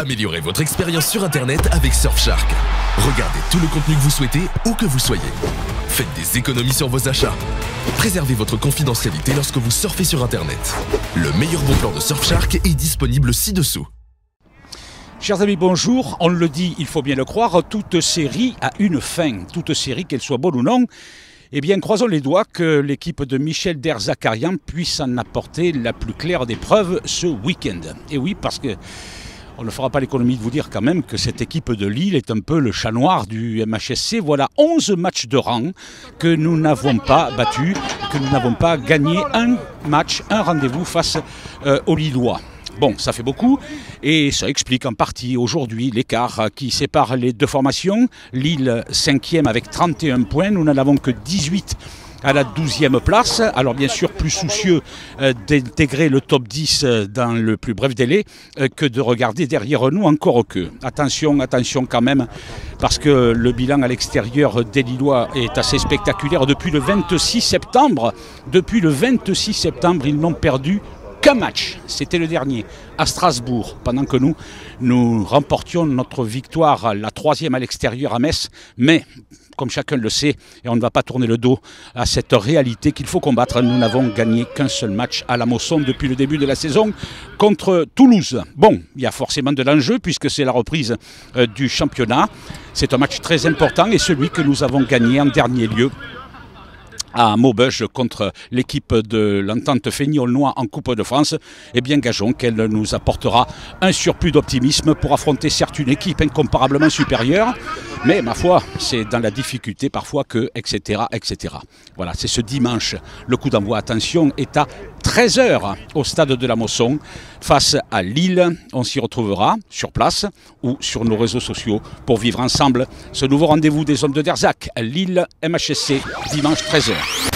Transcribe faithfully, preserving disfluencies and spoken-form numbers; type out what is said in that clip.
Améliorez votre expérience sur Internet avec Surfshark. Regardez tout le contenu que vous souhaitez, où que vous soyez. Faites des économies sur vos achats. Préservez votre confidentialité lorsque vous surfez sur Internet. Le meilleur bon plan de Surfshark est disponible ci-dessous. Chers amis, bonjour. On le dit, il faut bien le croire, toute série a une fin. Toute série, qu'elle soit bonne ou non. Eh bien, croisons les doigts que l'équipe de Michel Der Zakarian puisse en apporter la plus claire des preuves ce week-end. Et oui, parce que on ne fera pas l'économie de vous dire quand même que cette équipe de Lille est un peu le chat noir du M H S C. Voilà onze matchs de rang que nous n'avons pas battus, que nous n'avons pas gagné un match, un rendez-vous face euh, aux Lillois. Bon, ça fait beaucoup et ça explique en partie aujourd'hui l'écart qui sépare les deux formations. Lille cinquième avec trente et un points, nous n'en avons que dix-huit à la douzième place. Alors bien sûr, plus soucieux euh, d'intégrer le top dix euh, dans le plus bref délai euh, que de regarder derrière nous encore que. Attention, attention quand même, parce que le bilan à l'extérieur des Lillois est assez spectaculaire. Depuis le vingt-six septembre, depuis le vingt-six septembre, ils n'ont perdu qu'un match, c'était le dernier, à Strasbourg, pendant que nous, nous remportions notre victoire, la troisième à l'extérieur à Metz. Mais, comme chacun le sait, et on ne va pas tourner le dos à cette réalité qu'il faut combattre, nous n'avons gagné qu'un seul match à la Mosson depuis le début de la saison contre Toulouse. Bon, il y a forcément de l'enjeu puisque c'est la reprise euh, du championnat. C'est un match très important et celui que nous avons gagné en dernier lieu à Maubeuge contre l'équipe de l'entente Feignolnois en Coupe de France. Eh bien, gageons qu'elle nous apportera un surplus d'optimisme pour affronter certes une équipe incomparablement supérieure, mais ma foi, c'est dans la difficulté parfois que, et cetera, et cetera. Voilà, c'est ce dimanche. Le coup d'envoi, attention, est à treize heures au stade de la Mosson face à Lille. On s'y retrouvera sur place ou sur nos réseaux sociaux pour vivre ensemble ce nouveau rendez-vous des hommes de Derzac. Lille M H S C, dimanche treize heures.